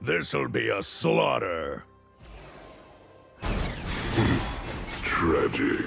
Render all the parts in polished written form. This'll be a slaughter. Tragic.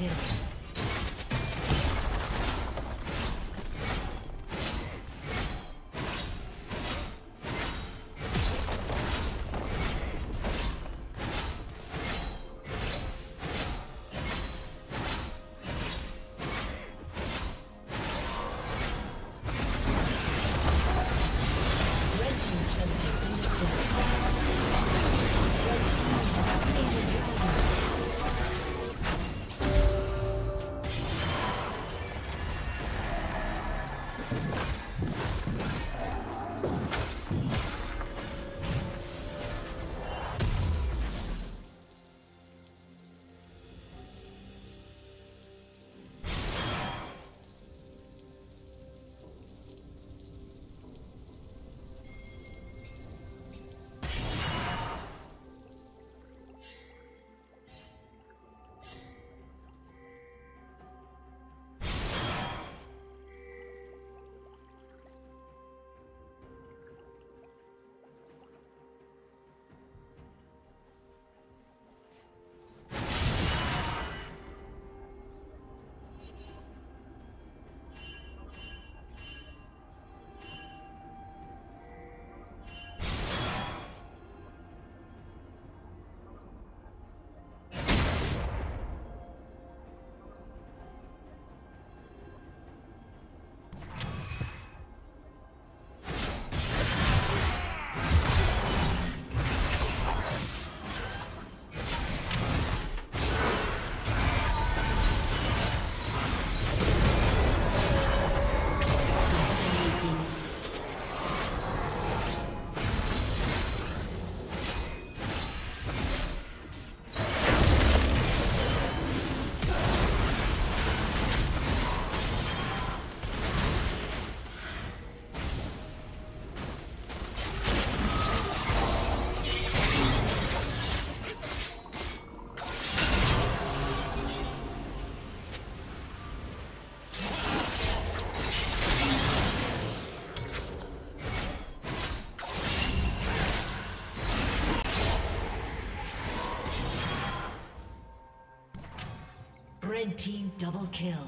kill. Red team double kill.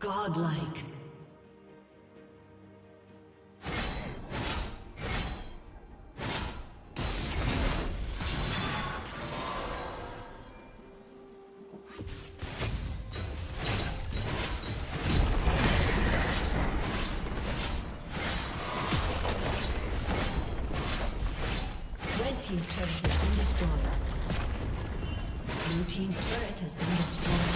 Godlike. Red team's turret has been destroyed. Blue team's turret has been destroyed.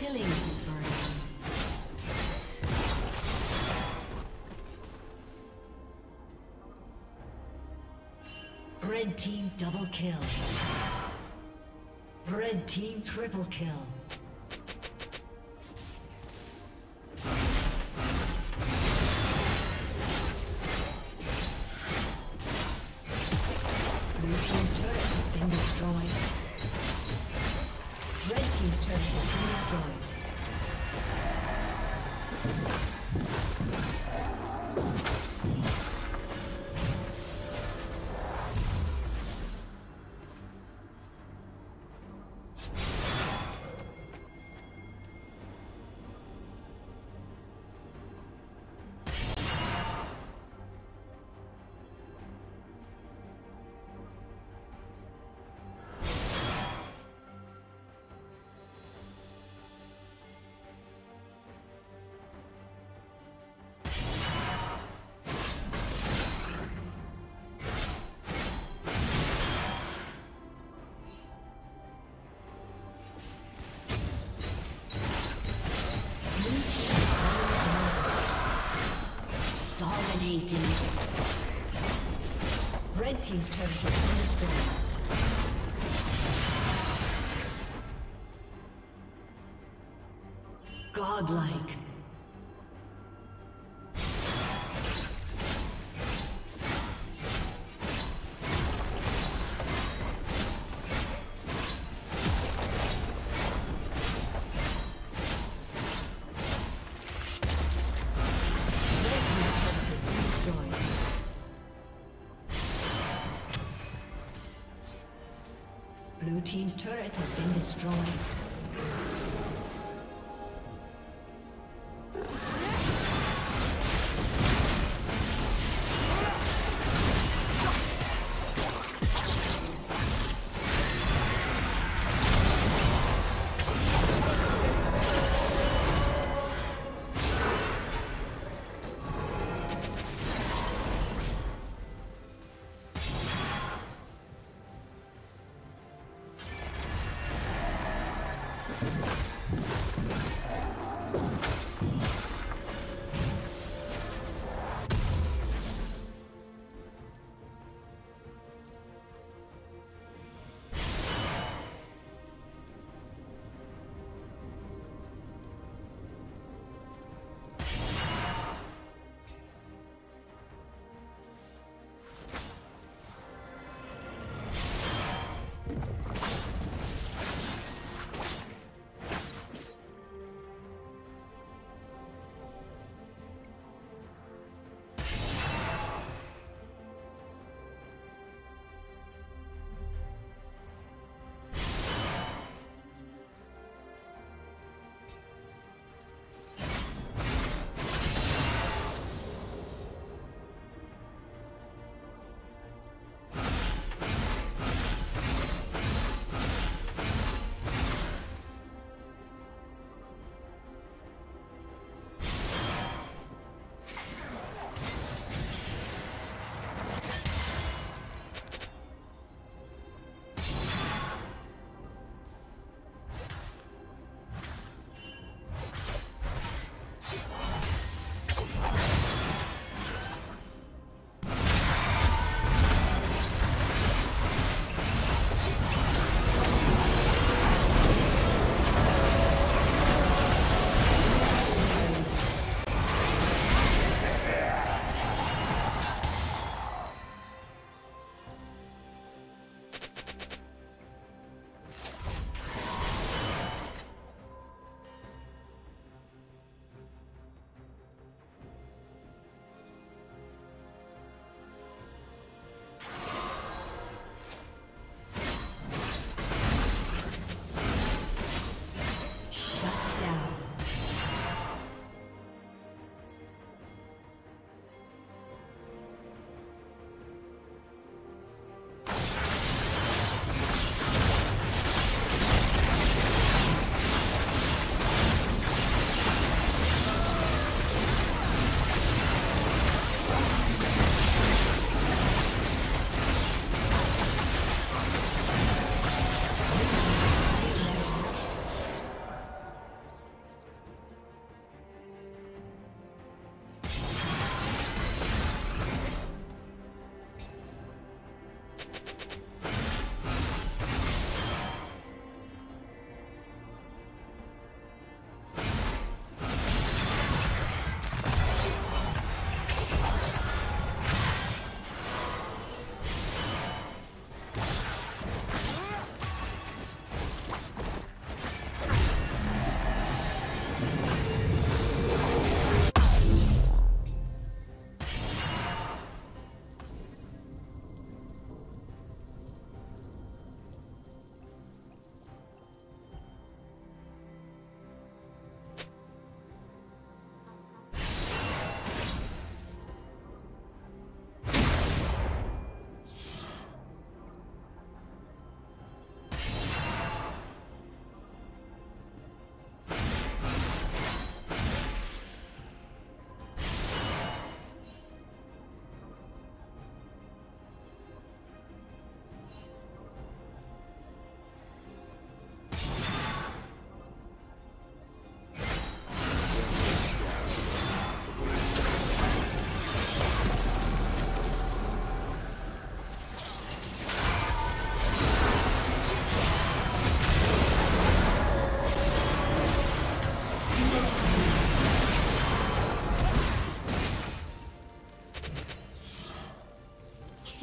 Killing spree. Red team double kill. Red team triple kill. Red team's turret has been destroyed. Godlike. Blue team's turret has been destroyed.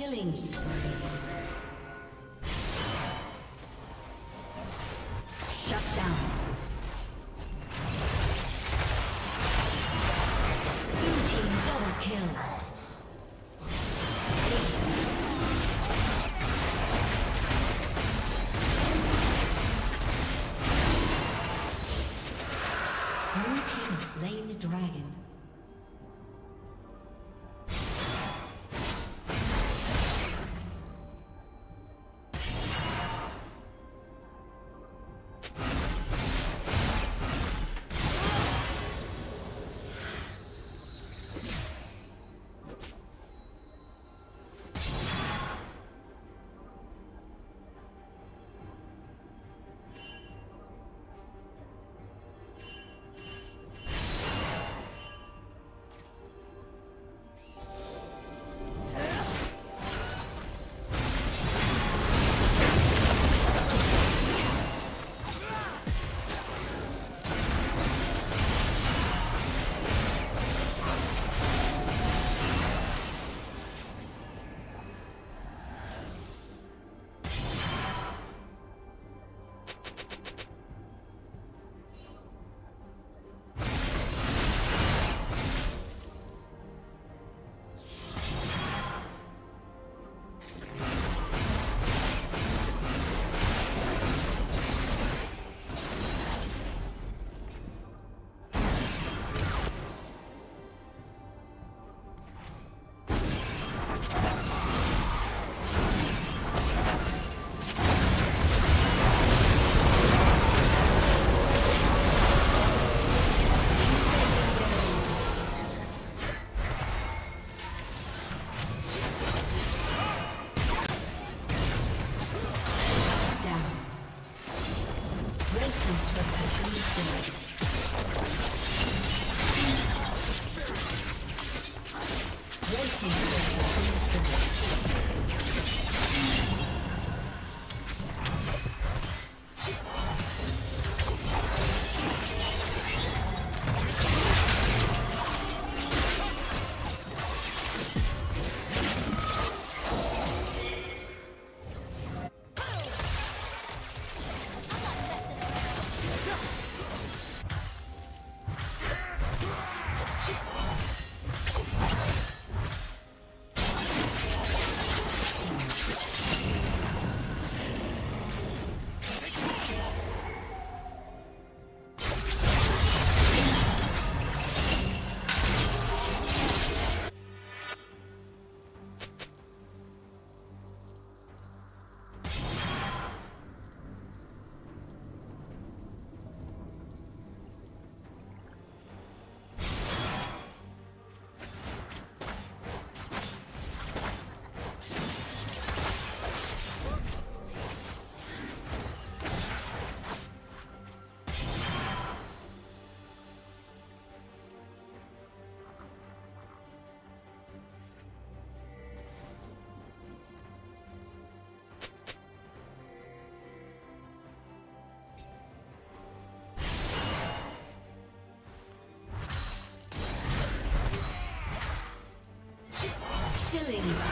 Killing spree. Killing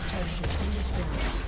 Turret has been destroyed.